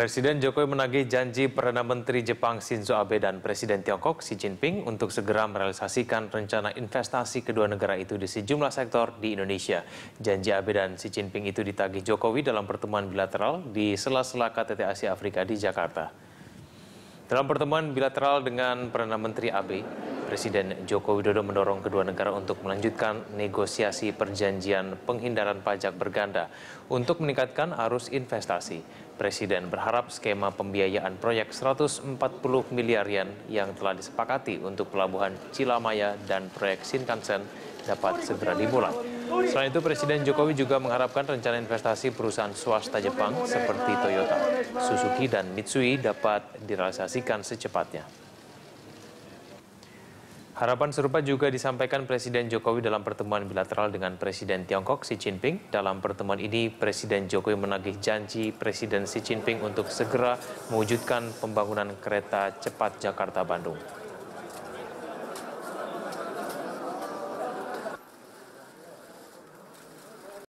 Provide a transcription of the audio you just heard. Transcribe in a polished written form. Presiden Jokowi menagih janji Perdana Menteri Jepang Shinzo Abe dan Presiden Tiongkok Xi Jinping untuk segera merealisasikan rencana investasi kedua negara itu di sejumlah sektor di Indonesia. Janji Abe dan Xi Jinping itu ditagih Jokowi dalam pertemuan bilateral di sela-sela KTT Asia Afrika di Jakarta. Dalam pertemuan bilateral dengan Perdana Menteri Abe, Presiden Joko Widodo mendorong kedua negara untuk melanjutkan negosiasi perjanjian penghindaran pajak berganda untuk meningkatkan arus investasi. Presiden berharap skema pembiayaan proyek 140 miliar yen yang telah disepakati untuk pelabuhan Cilamaya dan proyek Shinkansen dapat segera dimulai. Selain itu, Presiden Jokowi juga mengharapkan rencana investasi perusahaan swasta Jepang seperti Toyota, Suzuki, dan Mitsui dapat direalisasikan secepatnya. Harapan serupa juga disampaikan Presiden Jokowi dalam pertemuan bilateral dengan Presiden Tiongkok Xi Jinping. Dalam pertemuan ini, Presiden Jokowi menagih janji Presiden Xi Jinping untuk segera mewujudkan pembangunan kereta cepat Jakarta-Bandung.